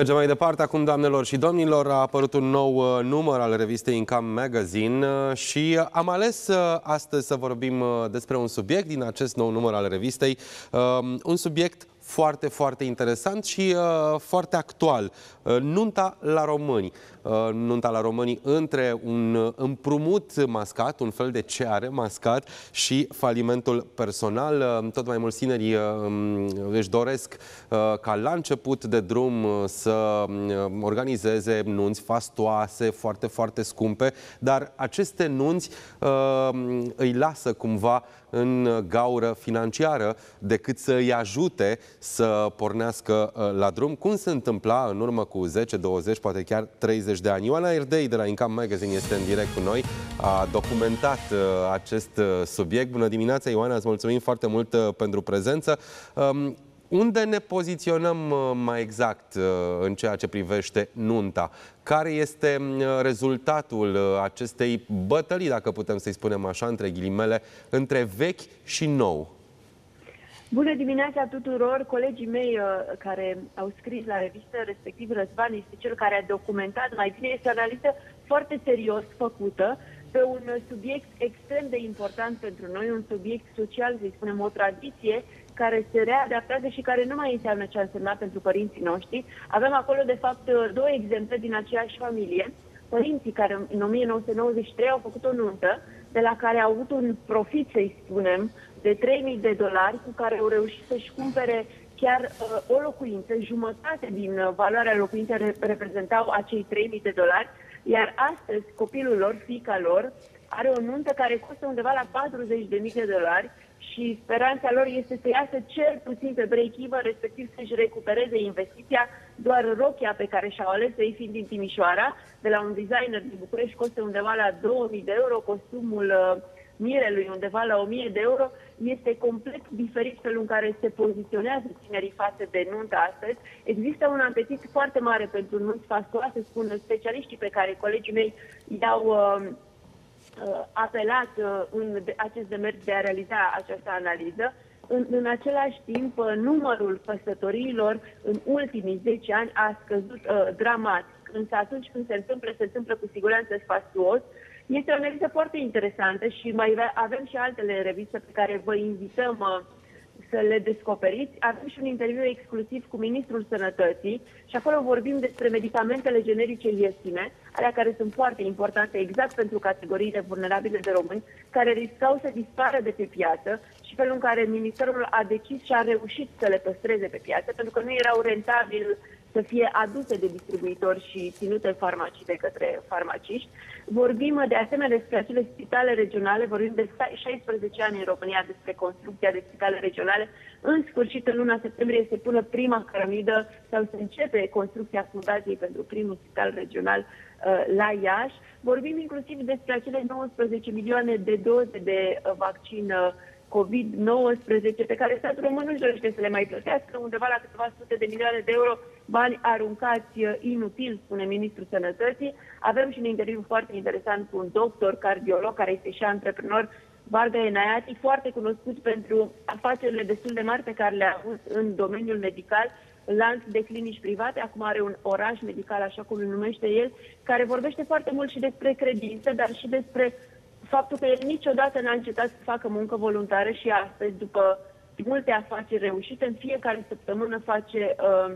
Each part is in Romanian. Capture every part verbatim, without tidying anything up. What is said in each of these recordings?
Mergem mai departe acum, doamnelor și domnilor. A apărut un nou număr al revistei Income Magazine și am ales astăzi să vorbim despre un subiect din acest nou număr al revistei. Un subiect foarte, foarte interesant și uh, foarte actual. Uh, nunta la români. Uh, nunta la români între un împrumut mascat, un fel de ceare mascat și falimentul personal. Uh, tot mai mulți tineri uh, își doresc uh, ca la început de drum uh, să organizeze nunți fastoase, foarte, foarte scumpe, dar aceste nunți uh, îi lasă cumva în gaură financiară decât să îi ajute să pornească la drum, cum se întâmpla în urmă cu zece, douăzeci, poate chiar treizeci de ani. Ioana Erdei de la Income Magazine este în direct cu noi, a documentat acest subiect. Bună dimineața, Ioana, îți mulțumim foarte mult pentru prezență. Unde ne poziționăm mai exact în ceea ce privește nunta? Care este rezultatul acestei bătălii, dacă putem să-i spunem așa, între ghilimele, între vechi și nou? Bună dimineața tuturor! Colegii mei uh, care au scris la revistă, respectiv Răzvan, este cel care a documentat mai bine. Este o analiză foarte serios făcută pe un subiect extrem de important pentru noi, un subiect social, să-i spunem, o tradiție care se readaptează și care nu mai înseamnă ce a însemnat pentru părinții noștri. Avem acolo, de fapt, două exemple din aceeași familie. Părinții care în o mie nouă sute nouăzeci și trei au făcut o nuntă, de la care au avut un profit, să-i spunem, de trei mii de dolari, cu care au reușit să-și cumpere chiar uh, o locuință. Jumătate din uh, valoarea locuinței rep reprezentau acei trei mii de dolari, iar astăzi copilul lor, fiica lor, are o nuntă care costă undeva la patruzeci de mii de dolari și speranța lor este să iasă cel puțin pe break-even, respectiv să-și recupereze investiția. Doar rochia pe care și-au ales-o, ei fiind din Timișoara, de la un designer din București, costă undeva la două mii de euro, costumul uh, mirelui undeva la o mie de euro, este complet diferit felul în care se poziționează tinerii față de nunta astăzi. Există un apetit foarte mare pentru nunți fastoase, spun specialiștii pe care colegii mei i-au uh, uh, apelat uh, în acest demers de a realiza această analiză. În, în același timp, uh, numărul căsătoriilor în ultimii zece ani a scăzut uh, dramatic, însă atunci când se întâmplă, se întâmplă cu siguranță fastuos. Este o analiză foarte interesantă și mai avem și altele reviste pe care vă invităm uh, să le descoperiți. Avem și un interviu exclusiv cu Ministrul Sănătății și acolo vorbim despre medicamentele generice ieftine, alea care sunt foarte importante exact pentru categoriile vulnerabile de români, care riscau să dispară de pe piață și felul în care Ministerul a decis și a reușit să le păstreze pe piață, pentru că nu erau rentabili să fie aduse de distribuitori și ținute în farmacii de către farmaciști. Vorbim de asemenea despre acele spitale regionale, vorbim de șaisprezece ani în România despre construcția de spitale regionale. În sfârșit, în luna septembrie se pune prima cărămidă sau se începe construcția fundației pentru primul spital regional uh, la Iași. Vorbim inclusiv despre acele nouăsprezece milioane de doze de uh, vaccin uh, COVID nouăsprezece, pe care statul român nu-și dorește să le mai plătească, undeva la câteva sute de milioane de euro, bani aruncați inutil, spune Ministrul Sănătății. Avem și un interviu foarte interesant cu un doctor cardiolog, care este și antreprenor, Barga Enaiati, foarte cunoscut pentru afacerile destul de mari pe care le-a avut în domeniul medical, lanț de clinici private, acum are un oraș medical, așa cum îl numește el, care vorbește foarte mult și despre credință, dar și despre faptul că el niciodată n-a încetat să facă muncă voluntară și astăzi, după multe afaceri reușite, în fiecare săptămână face uh,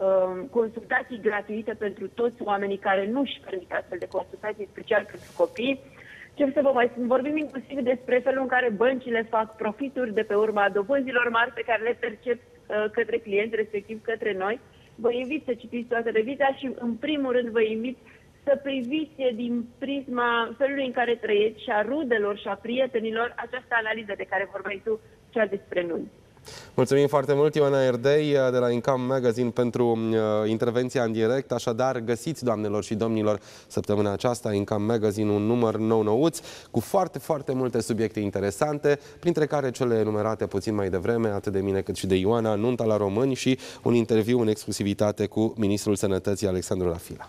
uh, consultații gratuite pentru toți oamenii care nu își permit astfel de consultații, special pentru copii. Ce să vă mai spun? Vorbim inclusiv despre felul în care băncile fac profituri de pe urma dobânzilor mari pe care le percep uh, către clienți, respectiv către noi. Vă invit să citiți toată revista și, în primul rând, vă invit să priviți din prisma felului în care trăieți și a rudelor și a prietenilor această analiză de care vorbeai tu, cea despre nunți. Mulțumim foarte mult, Ioana Erdei de la Income Magazine, pentru intervenția în direct. Așadar, găsiți, doamnelor și domnilor, săptămâna aceasta Income Magazine, un număr nou-nouț cu foarte, foarte multe subiecte interesante, printre care cele enumerate puțin mai devreme, atât de mine cât și de Ioana, nunta la români și un interviu în exclusivitate cu Ministrul Sănătății, Alexandru Rafila.